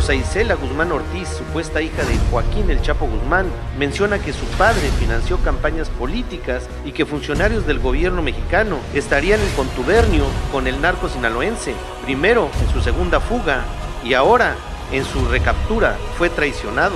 Rosa Isela Guzmán Ortiz, supuesta hija de Joaquín el Chapo Guzmán, menciona que su padre financió campañas políticas y que funcionarios del gobierno mexicano estarían en contubernio con el narco sinaloense, primero en su segunda fuga y ahora en su recaptura fue traicionado.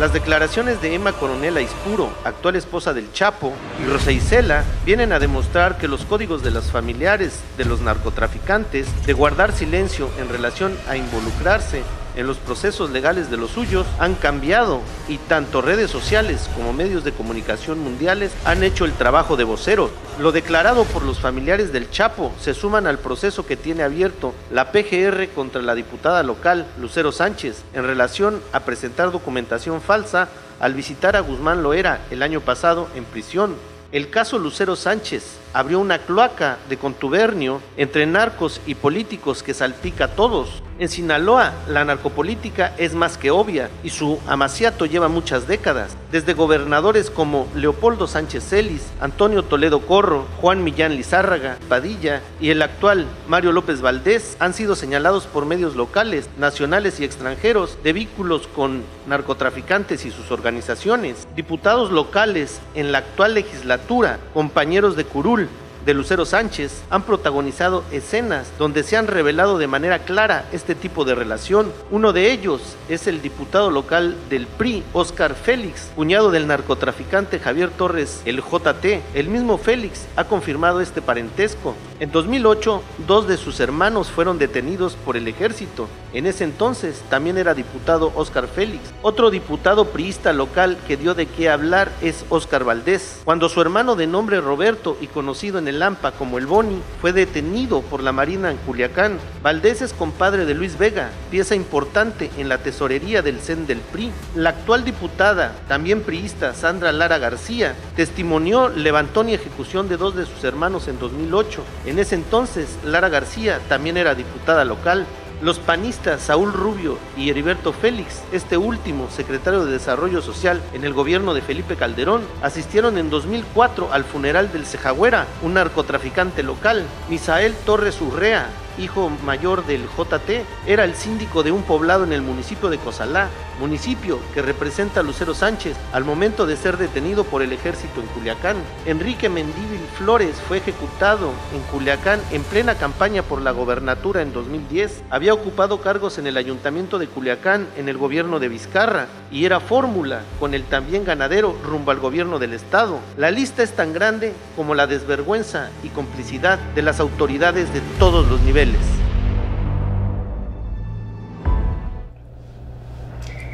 Las declaraciones de Emma Coronel Aispuro, actual esposa del Chapo, y Rosa Isela vienen a demostrar que los códigos de los familiares de los narcotraficantes de guardar silencio en relación a involucrarse en los procesos legales de los suyos han cambiado y tanto redes sociales como medios de comunicación mundiales han hecho el trabajo de voceros. Lo declarado por los familiares del Chapo se suman al proceso que tiene abierto la PGR contra la diputada local Lucero Sánchez en relación a presentar documentación falsa al visitar a Guzmán Loera el año pasado en prisión. El caso Lucero Sánchez abrió una cloaca de contubernio entre narcos y políticos que salpica a todos. En Sinaloa, la narcopolítica es más que obvia y su amaciato lleva muchas décadas, desde gobernadores como Leopoldo Sánchez Celis, Antonio Toledo Corro, Juan Millán Lizárraga, Padilla y el actual Mario López Valdez han sido señalados por medios locales, nacionales y extranjeros de vínculos con narcotraficantes y sus organizaciones. Diputados locales en la actual legislatura, compañeros de curul de Lucero Sánchez, han protagonizado escenas donde se han revelado de manera clara este tipo de relación. Uno de ellos es el diputado local del PRI, Óscar Félix, cuñado del narcotraficante Javier Torres, el JT. El mismo Félix ha confirmado este parentesco. En 2008, dos de sus hermanos fueron detenidos por el ejército. En ese entonces también era diputado Óscar Félix. Otro diputado priista local que dio de qué hablar es Óscar Valdez. Cuando su hermano de nombre Roberto y conocido en el AMPA como el Boni fue detenido por la Marina en Culiacán, Valdez es compadre de Luis Vega, pieza importante en la tesorería del CEN del PRI. La actual diputada, también priista, Sandra Lara García, testimonió levantón y ejecución de dos de sus hermanos en 2008. En ese entonces, Lara García también era diputada local. Los panistas Saúl Rubio y Heriberto Félix, este último secretario de Desarrollo Social en el gobierno de Felipe Calderón, asistieron en 2004 al funeral del Cejagüera, un narcotraficante local. Misael Torres Urrea, hijo mayor del JT, era el síndico de un poblado en el municipio de Cosalá, municipio que representa a Lucero Sánchez al momento de ser detenido por el ejército en Culiacán. Enrique Mendívil Flores fue ejecutado en Culiacán en plena campaña por la gobernatura en 2010. Había ocupado cargos en el ayuntamiento de Culiacán en el gobierno de Vizcarra y era fórmula con el también ganadero rumbo al gobierno del estado. La lista es tan grande como la desvergüenza y complicidad de las autoridades de todos los niveles.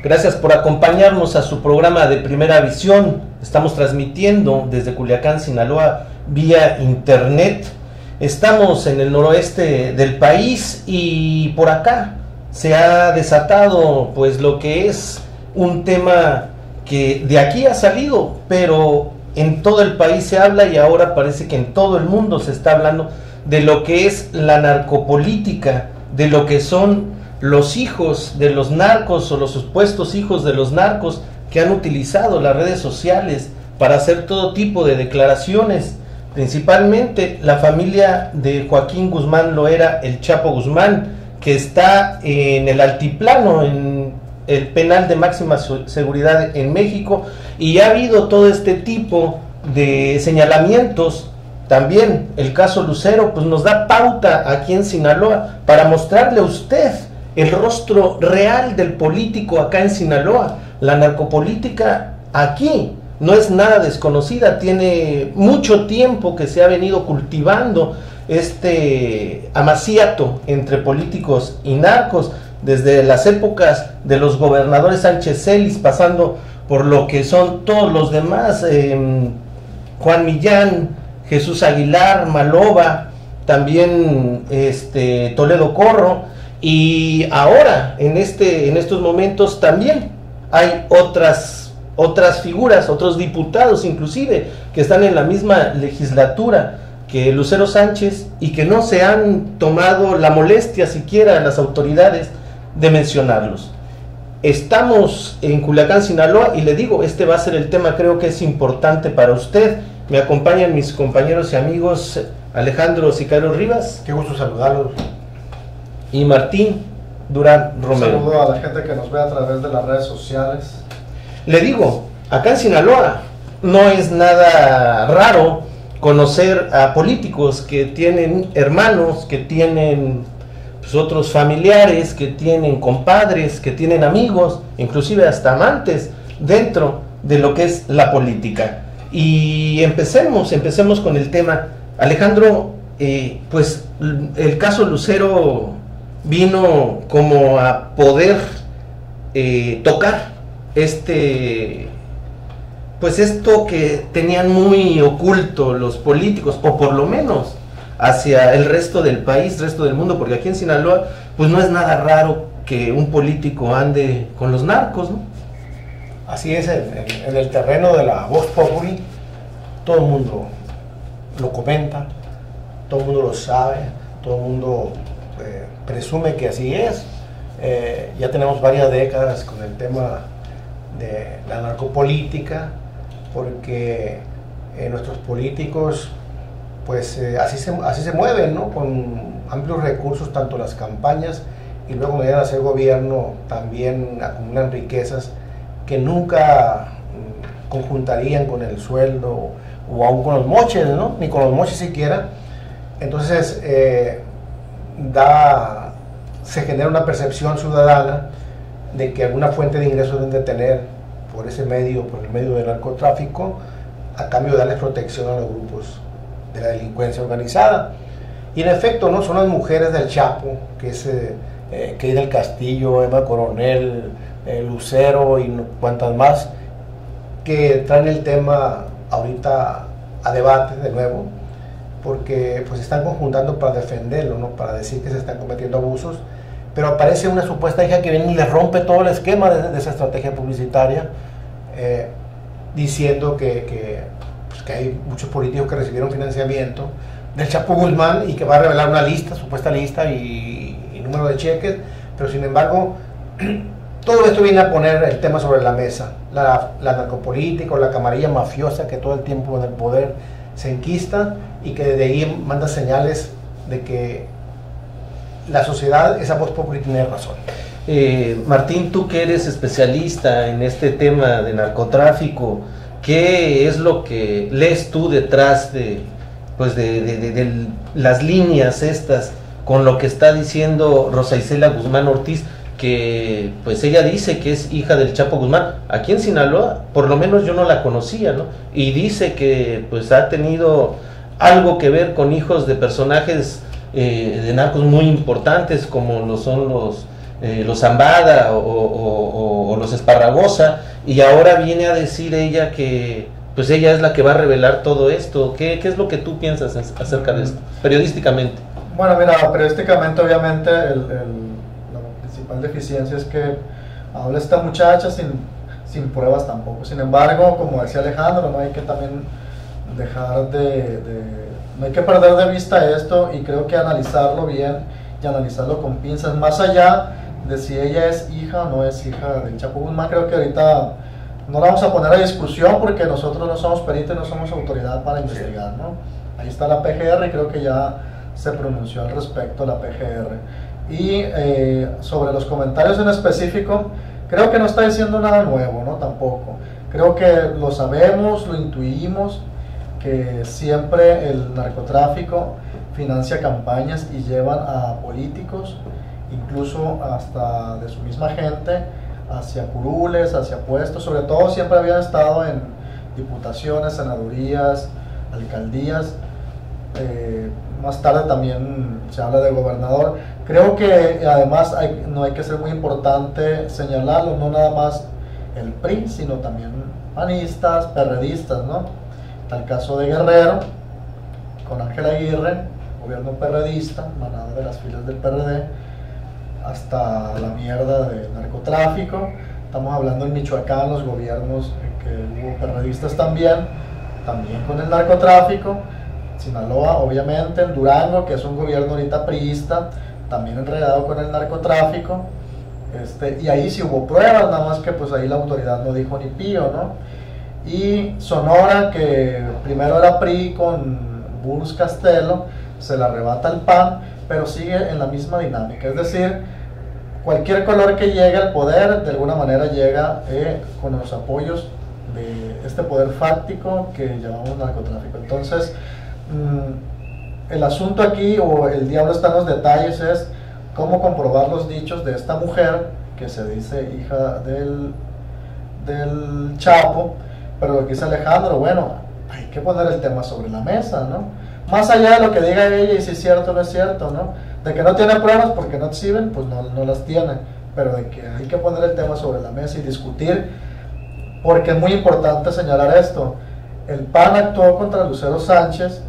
Gracias por acompañarnos a su programa de Primera Visión. Estamos transmitiendo desde Culiacán, Sinaloa, vía internet. Estamos en el noroeste del país y por acá se ha desatado pues lo que es un tema que de aquí ha salido, pero en todo el país se habla y ahora parece que en todo el mundo se está hablando de lo que es la narcopolítica, de lo que son los hijos de los narcos o los supuestos hijos de los narcos que han utilizado las redes sociales para hacer todo tipo de declaraciones, principalmente la familia de Joaquín Guzmán Loera, el Chapo Guzmán, que está en el altiplano, en el penal de máxima seguridad en México, y ha habido todo este tipo de señalamientos. También el caso Lucero pues nos da pauta aquí en Sinaloa para mostrarle a usted el rostro real del político acá en Sinaloa. La narcopolítica aquí no es nada desconocida, tiene mucho tiempo que se ha venido cultivando este amaciato entre políticos y narcos, desde las épocas de los gobernadores Sánchez Celis, pasando por lo que son todos los demás, Juan Millán, Jesús Aguilar, Malova, también Toledo Corro, y ahora en estos momentos también hay otras figuras, otros diputados inclusive, que están en la misma legislatura que Lucero Sánchez y que no se han tomado la molestia siquiera a las autoridades de mencionarlos. Estamos en Culiacán, Sinaloa, y le digo, este va a ser el tema, creo que es importante para usted. Me acompañan mis compañeros y amigos Alejandro Sicario Rivas. Qué gusto saludarlos. Y Martín Durán Romero. Un saludo a la gente que nos ve a través de las redes sociales. Le digo, acá en Sinaloa no es nada raro conocer a políticos que tienen hermanos, que tienen pues, otros familiares, que tienen compadres, que tienen amigos, inclusive hasta amantes dentro de lo que es la política. Y empecemos con el tema. Alejandro, pues el caso Lucero vino como a poder tocar pues esto que tenían muy oculto los políticos, o por lo menos hacia el resto del país, resto del mundo, porque aquí en Sinaloa pues no es nada raro que un político ande con los narcos, ¿no? Así es, en el terreno de la voz populi, todo el mundo lo comenta, todo el mundo lo sabe, todo el mundo presume que así es. Ya tenemos varias décadas con el tema de la narcopolítica, porque nuestros políticos pues así se mueven, ¿no? Con amplios recursos, tanto las campañas y luego cuando llegan a hacer gobierno también acumulan riquezas que nunca conjuntarían con el sueldo o aún con los moches, ¿no? Ni con los moches siquiera. Entonces se genera una percepción ciudadana de que alguna fuente de ingresos deben de tener por ese medio, por el medio del narcotráfico, a cambio de darles protección a los grupos de la delincuencia organizada. Y en efecto, ¿no? Son las mujeres del Chapo, que es Key del Castillo, Emma Coronel, Lucero y cuantas más, que traen el tema ahorita a debate de nuevo, porque pues están conjuntando para defenderlo, ¿no? Para decir que se están cometiendo abusos, pero aparece una supuesta hija que viene y le rompe todo el esquema de esa estrategia publicitaria, diciendo que hay muchos políticos que recibieron financiamiento del Chapo Guzmán y que va a revelar una lista, supuesta lista y número de cheques, pero sin embargo todo esto viene a poner el tema sobre la mesa, la narcopolítica o la camarilla mafiosa que todo el tiempo en el poder se enquista y que desde ahí manda señales de que la sociedad, esa voz popular, tiene razón. Martín, tú que eres especialista en este tema de narcotráfico, ¿qué es lo que lees tú detrás de las líneas estas con lo que está diciendo Rosa Isela Guzmán Ortiz, que pues ella dice que es hija del Chapo Guzmán? Aquí en Sinaloa, por lo menos yo no la conocía, ¿no? Y dice que pues ha tenido algo que ver con hijos de personajes de narcos muy importantes, como lo son los Zambada o los Esparragosa, y ahora viene a decir ella que pues ella es la que va a revelar todo esto. ¿Qué es lo que tú piensas acerca de esto, periodísticamente? Bueno, mira, periodísticamente obviamente la principal deficiencia es que habla esta muchacha sin pruebas tampoco. Sin embargo, como decía Alejandro, no hay que también dejar no hay que perder de vista esto, y creo que analizarlo bien y analizarlo con pinzas, más allá de si ella es hija o no es hija del Chapo Guzmán. Creo que ahorita no la vamos a poner a discusión porque nosotros no somos peritos, no somos autoridad para investigar, ¿no? Ahí está la PGR y creo que ya se pronunció al respecto la PGR. Y sobre los comentarios en específico, creo que no está diciendo nada nuevo, ¿no? Tampoco. Creo que lo sabemos, lo intuimos, que siempre el narcotráfico financia campañas y llevan a políticos, incluso hasta de su misma gente, hacia curules, hacia puestos. Sobre todo siempre habían estado en diputaciones, senadurías, alcaldías, más tarde también se habla de gobernador. Creo que además no hay que ser muy importante señalarlo, no nada más el PRI, sino también panistas, perredistas, ¿no? Tal caso de Guerrero, con Ángel Aguirre, gobierno perredista, manada de las filas del PRD, hasta la mierda del narcotráfico. Estamos hablando en Michoacán, los gobiernos en que hubo perredistas también con el narcotráfico. Sinaloa, obviamente, en Durango, que es un gobierno ahorita priista, también enredado con el narcotráfico. Y ahí sí hubo pruebas, nada más que pues ahí la autoridad no dijo ni pío, ¿no? Y Sonora, que primero era PRI con Burz Castelo, se la arrebata el PAN, pero sigue en la misma dinámica. Es decir, cualquier color que llegue al poder, de alguna manera llega con los apoyos de este poder fáctico que llamamos narcotráfico. Entonces, el asunto aquí, o el diablo está en los detalles, es cómo comprobar los dichos de esta mujer, que se dice hija del Chapo, pero lo que dice Alejandro, bueno, hay que poner el tema sobre la mesa, ¿no? Más allá de lo que diga ella y si es cierto o no es cierto, ¿no? De que no tiene pruebas porque no exhiben, pues no las tiene, pero de que hay que poner el tema sobre la mesa y discutir, porque es muy importante señalar esto. El PAN actuó contra Lucero Sánchez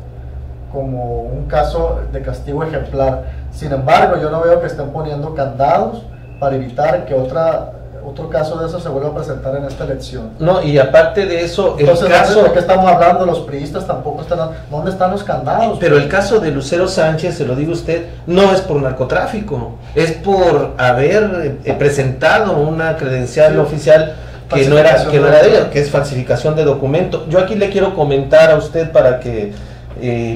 como un caso de castigo ejemplar. Sin embargo, yo no veo que estén poniendo candados para evitar que otro caso de eso se vuelva a presentar en esta elección. No, y aparte de eso, entonces, el caso... ¿de qué estamos hablando? Los priistas tampoco están... ¿Dónde están los candados? Pero el caso de Lucero Sánchez, se lo digo a usted, no es por narcotráfico, es por haber presentado una credencial oficial que no era de ella, que es falsificación de documento. Yo aquí le quiero comentar a usted para que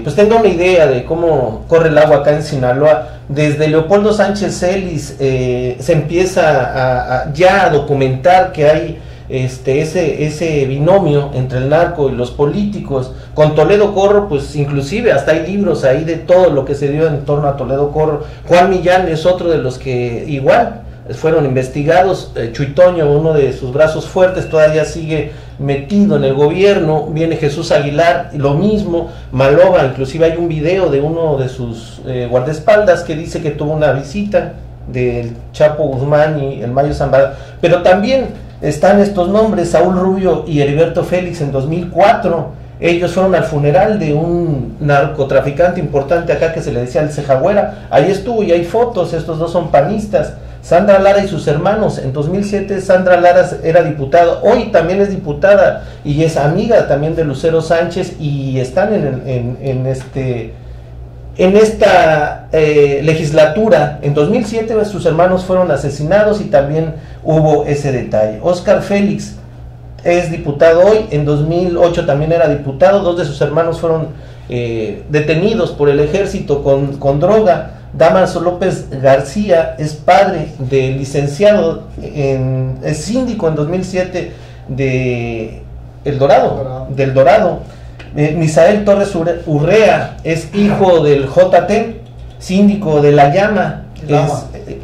pues tenga una idea de cómo corre el agua acá en Sinaloa. Desde Leopoldo Sánchez Celis se empieza ya a documentar que hay ese binomio entre el narco y los políticos. Con Toledo Corro, pues inclusive hasta hay libros ahí de todo lo que se dio en torno a Toledo Corro. Juan Millán es otro de los que igual fueron investigados. Chuitoño, uno de sus brazos fuertes, todavía sigue metido en el gobierno. Viene Jesús Aguilar, lo mismo. Malova, inclusive hay un video de uno de sus guardaespaldas que dice que tuvo una visita del Chapo Guzmán y el Mayo Zambada. Pero también están estos nombres, Saúl Rubio y Heriberto Félix en 2004. Ellos fueron al funeral de un narcotraficante importante acá que se le decía el Cejagüera. Ahí estuvo y hay fotos, estos dos son panistas. Sandra Lara y sus hermanos, en 2007 Sandra Lara era diputada, hoy también es diputada y es amiga también de Lucero Sánchez, y están en esta legislatura. En 2007 sus hermanos fueron asesinados y también hubo ese detalle. Óscar Félix es diputado hoy, en 2008 también era diputado, dos de sus hermanos fueron detenidos por el ejército con droga. Dámaso López García es padre del licenciado, es síndico en 2007 de El Dorado, del Dorado. Misael Torres Urrea es hijo del JT, síndico de La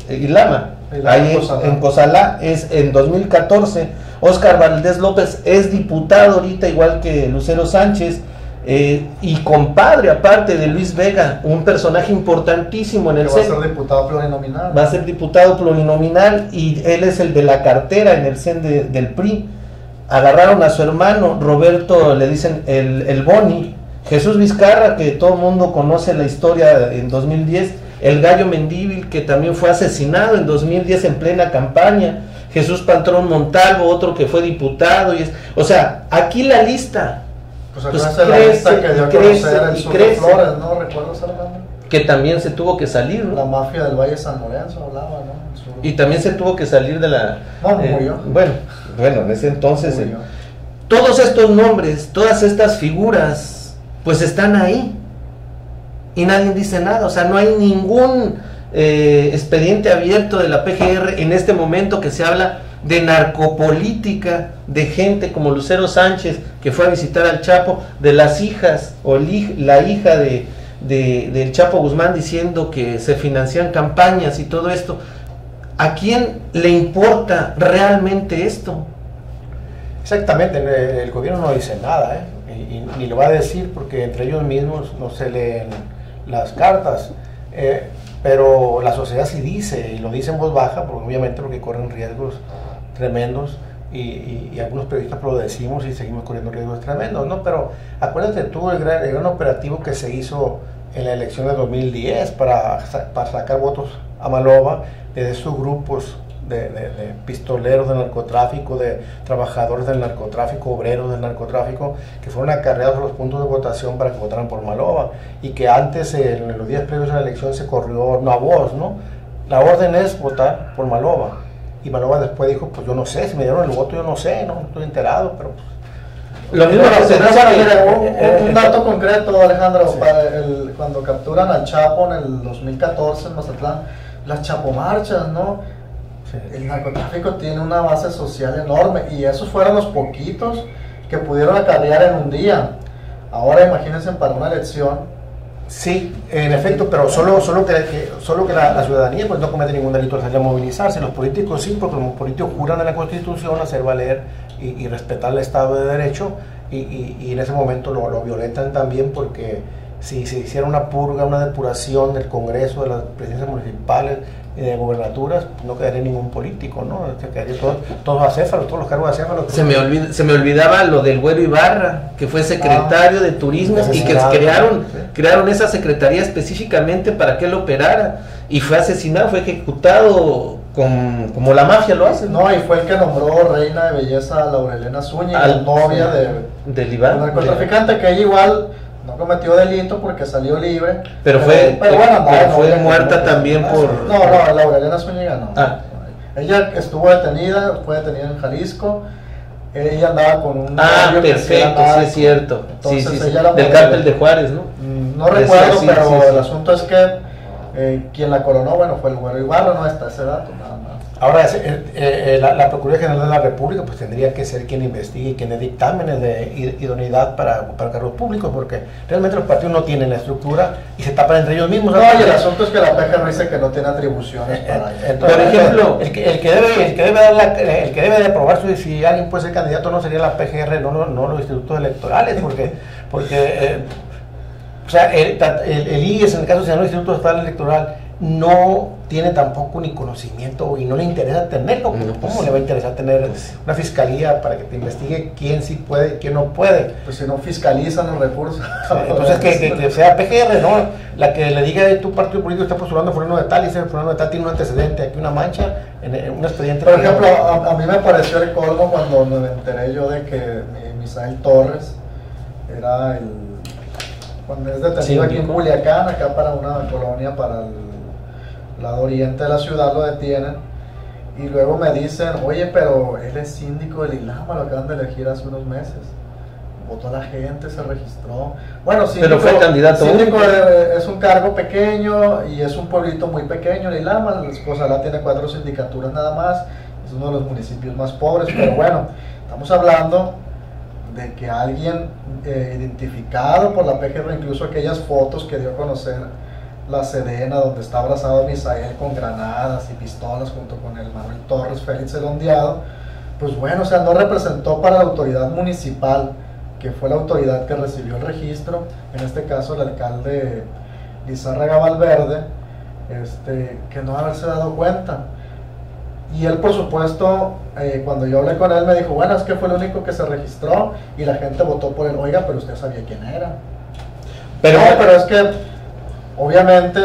Ilama, en Cosalá, es en 2014. Óscar Valdez López es diputado ahorita, igual que Lucero Sánchez. Y compadre aparte de Luis Vega, un personaje importantísimo en el CEN. Va a ser diputado plurinominal. Va a ser diputado plurinominal y él es el de la cartera en el CEN del PRI. Agarraron a su hermano, Roberto, le dicen el Boni. Jesús Vizcarra, que todo el mundo conoce la historia, en 2010. El Gallo Mendívil, que también fue asesinado en 2010 en plena campaña. Jesús Pantrón Montalvo, otro que fue diputado. O sea, aquí la lista... que también se tuvo que salir, ¿no? La mafia del Valle San Lorenzo hablaba, ¿no? Y también se tuvo que salir de la... No, murió. Bueno, en ese entonces... todos estos nombres, todas estas figuras, pues están ahí. Y nadie dice nada, o sea, no hay ningún expediente abierto de la PGR en este momento que se habla de narcopolítica, de gente como Lucero Sánchez, que fue a visitar al Chapo, de las hijas, o la hija del Chapo Guzmán, diciendo que se financian campañas y todo esto. ¿A quién le importa realmente esto? Exactamente, el gobierno no dice nada, ni lo va a decir, porque entre ellos mismos no se leen las cartas. Pero la sociedad sí dice, y lo dice en voz baja, porque obviamente corren riesgos tremendos, y algunos periodistas lo decimos y seguimos corriendo riesgos tremendos, ¿no? Pero acuérdate tú el gran operativo que se hizo en la elección de 2010 para sacar votos a Malova desde sus grupos de pistoleros del narcotráfico, de trabajadores del narcotráfico, obreros del narcotráfico, que fueron acarreados a los puntos de votación para que votaran por Malova, y que antes, en los días previos a la elección, se corrió no a voz, ¿no? La orden es votar por Malova. Y Malova después dijo, pues yo no sé, si me dieron el voto, yo no sé, no estoy enterado, pero pues... Lo mismo que se dice... Un dato concreto, Alejandro, sí. Cuando capturan al Chapo en el 2014 en Mazatlán, las chapomarchas, ¿no? El narcotráfico tiene una base social enorme y esos fueron los poquitos que pudieron acarrear en un día. Ahora imagínense para una elección. Sí, en efecto, pero solo que la ciudadanía pues no comete ningún delito al salir a movilizarse. Los políticos sí, porque los políticos juran en la Constitución hacer valer y respetar el Estado de Derecho y en ese momento lo violentan también, porque si se hiciera una purga, una depuración del Congreso, de las presidencias municipales y de gobernaturas, no quedaría ningún político, ¿no? Quedaría todos acéfalos, todos los cargos acéfalos. Se me olvidaba lo del Güero Ibarra, que fue secretario de Turismo y que crearon esa secretaría específicamente para que él operara, y fue asesinado, fue ejecutado como la mafia lo hace. No, y fue el que nombró reina de belleza a Laura Elena Zúñiga, novia del narcotraficante, que ella igual no cometió delito porque salió libre, pero fue muerta también por... No, Laura Elena Zúñiga no. Ella estuvo detenida, fue detenida en Jalisco, ella andaba con un... perfecto, sí es cierto. Entonces, sí, del cártel de Juárez, ¿no? No recuerdo, pero el asunto es que quien la coronó, bueno, fue el Güero Ibarra, no está ese dato, nada más. Ahora, la Procuraduría General de la República pues tendría que ser quien investigue y quien dé dictámenes de idoneidad para cargos públicos, porque realmente los partidos no tienen la estructura y se tapan entre ellos mismos. No, y el asunto es que la PGR dice que no tiene atribuciones para ello. Por ejemplo, el que debe de aprobar si alguien puede ser candidato no sería la PGR, no los institutos electorales, porque o sea, el IES, en el caso del Instituto Estatal Electoral, no tiene tampoco ni conocimiento y no le interesa tenerlo. No, pues, ¿cómo le va a interesar tener una fiscalía para que te investigue quién sí puede y quién no puede? Pues si no fiscalizan los recursos. Entonces que sea PGR, ¿no? La que le diga de tu partido político está postulando fulano de tal, y ese fulano de tal tiene un antecedente, aquí una mancha, en un expediente. Por ejemplo, a mí me pareció el colmo cuando me enteré yo de que Misael Torres era cuando es detenido aquí en Culiacán, acá para una colonia para el lado oriente de la ciudad, lo detienen y luego me dicen, oye, pero él es síndico del Ilama, lo acaban de elegir hace unos meses, votó la gente, se registró, bueno, síndico, pero fue candidato síndico es un cargo pequeño y es un pueblito muy pequeño, el Ilama, Cosalá tiene 4 sindicaturas nada más, es uno de los municipios más pobres, pero bueno, estamos hablando de que alguien identificado por la PGR, incluso aquellas fotos que dio a conocer la Sedena, donde está abrazado Misael con granadas y pistolas junto con el Manuel Torres Félix el Ondeado, pues bueno, o sea, no representó para la autoridad municipal, que fue la autoridad que recibió el registro, en este caso el alcalde Lizárraga Valverde, que no haberse dado cuenta. Y él, por supuesto, cuando yo hablé con él, me dijo, bueno, es que fue el único que se registró y la gente votó por él. Oiga, pero usted sabía quién era. Pero es que, obviamente,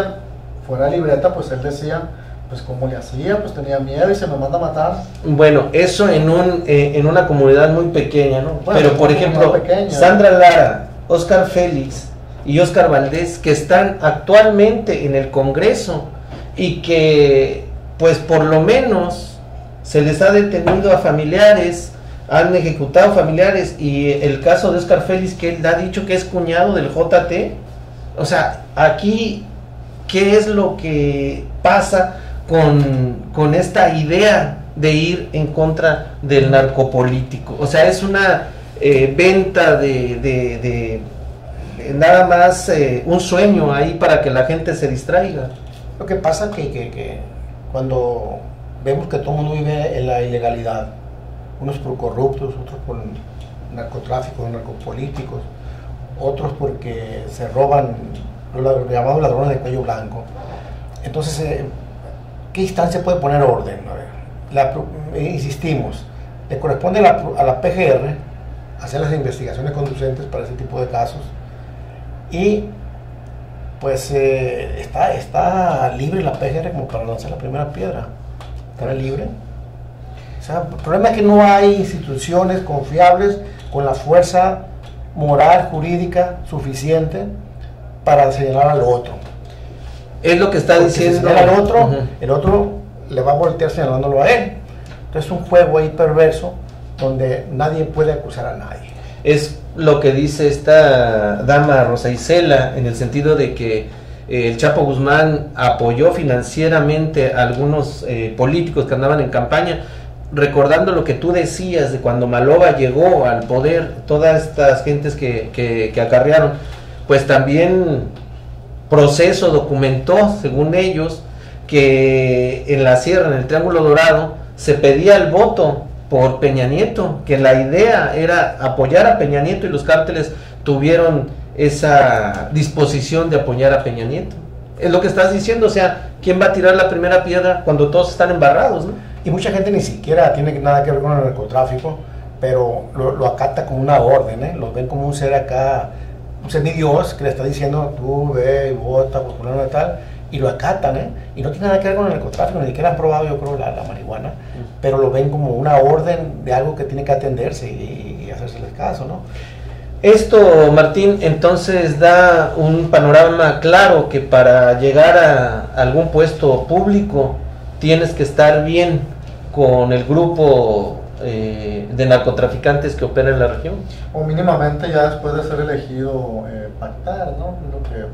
fuera de libreta, pues él decía, pues cómo le hacía, pues tenía miedo y se me manda a matar. Bueno, eso en una comunidad muy pequeña, ¿no? Bueno, pero, por ejemplo, Sandra Lara, Óscar Félix y Óscar Valdez, que están actualmente en el Congreso y que... pues por lo menos se les ha detenido a familiares, han ejecutado familiares, y el caso de Óscar Félix, que él ha dicho que es cuñado del JT, o sea, aquí, ¿qué es lo que pasa con esta idea de ir en contra del narcopolítico? O sea, es una venta de nada más un sueño ahí para que la gente se distraiga. Lo que pasa que cuando vemos que todo el mundo vive en la ilegalidad, unos por corruptos, otros por narcotráfico, narcopolíticos, otros porque se roban, los llamados ladrones de cuello blanco, entonces, ¿qué instancia puede poner orden? A ver, insistimos, le corresponde a la PGR hacer las investigaciones conducentes para ese tipo de casos, y pues está libre la PGR como para lanzar la primera piedra. Está libre. O sea, el problema es que no hay instituciones confiables con la fuerza moral, jurídica suficiente para señalar al otro. Es lo que está diciendo. Si señala al otro, el otro le va a voltear señalándolo a él. Entonces es un juego ahí perverso donde nadie puede acusar a nadie. Es lo que dice esta dama Rosa Isela, en el sentido de que el Chapo Guzmán apoyó financieramente a algunos políticos que andaban en campaña, recordando lo que tú decías de cuando Malova llegó al poder, todas estas gentes que acarrearon, pues también Proceso documentó, según ellos, que en la sierra, en el Triángulo Dorado, se pedía el voto por Peña Nieto, que la idea era apoyar a Peña Nieto, y los cárteles tuvieron esa disposición de apoyar a Peña Nieto. Es lo que estás diciendo, o sea, ¿quién va a tirar la primera piedra cuando todos están embarrados, no? Y mucha gente ni siquiera tiene nada que ver con el narcotráfico, pero lo acata como una orden, ¿eh? Los ven como un ser acá, un semidios que le está diciendo, tú ve y vota por fulano de tal, y lo acatan, ¿eh? Y no tiene nada que ver con el narcotráfico, ni siquiera han probado, yo creo, la marihuana, pero lo ven como una orden de algo que tiene que atenderse y hacerseles caso, ¿no? Esto, Martín, entonces da un panorama claro que para llegar a algún puesto público tienes que estar bien con el grupo de narcotraficantes que opera en la región. O mínimamente ya después de ser elegido pactar, ¿no? Lo que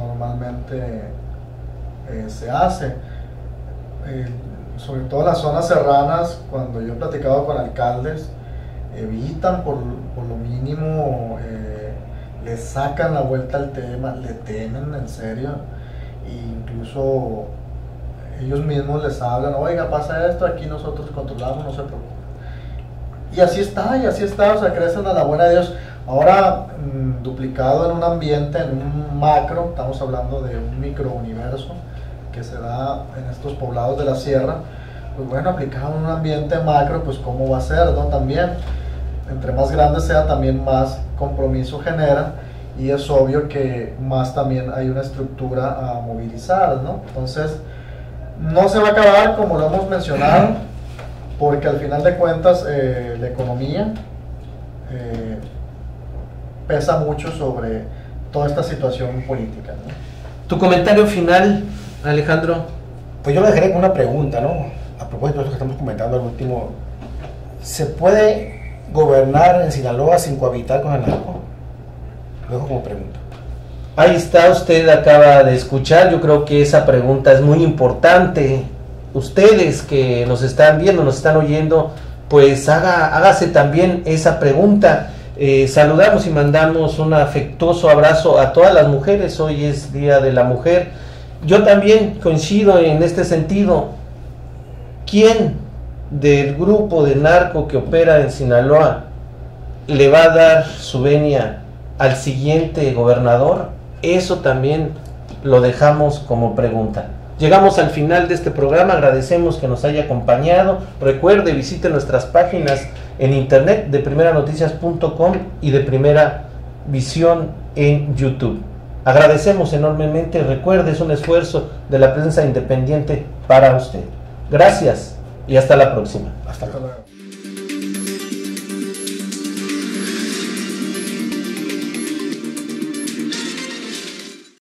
normalmente se hace. Sobre todo en las zonas serranas, cuando yo he platicado con alcaldes, evitan por lo mínimo, le sacan la vuelta al tema, le temen en serio, e incluso ellos mismos les hablan, oiga, pasa esto, aquí nosotros controlamos, no se preocupen. Y así está, o sea, crecen a la buena de Dios. Ahora, duplicado en un ambiente, en un macro, estamos hablando de un microuniverso que se da en estos poblados de la sierra, pues bueno, aplicado en un ambiente macro, pues cómo va a ser, ¿no? También, entre más grande sea, también más compromiso genera, y es obvio que más también hay una estructura a movilizar, ¿no? Entonces, no se va a acabar, como lo hemos mencionado, porque al final de cuentas la economía pesa mucho sobre toda esta situación política, ¿no? Tu comentario final, Alejandro. Pues yo le dejaré con una pregunta, ¿no? A propósito de lo que estamos comentando al último. ¿Se puede gobernar en Sinaloa sin cohabitar con el narco? Lo dejo como pregunta. Ahí está, usted acaba de escuchar, yo creo que esa pregunta es muy importante. Ustedes que nos están viendo, nos están oyendo, pues hágase también esa pregunta. Saludamos y mandamos un afectuoso abrazo a todas las mujeres, hoy es Día de la Mujer. Yo también coincido en este sentido. ¿Quién del grupo de narco que opera en Sinaloa le va a dar su venia al siguiente gobernador? Eso también lo dejamos como pregunta. Llegamos al final de este programa, agradecemos que nos haya acompañado. Recuerde, visite nuestras páginas en internet de primeranoticias.com y de Primera Visión en YouTube. Agradecemos enormemente, recuerde, es un esfuerzo de la prensa independiente para usted. Gracias y hasta la próxima. Hasta luego.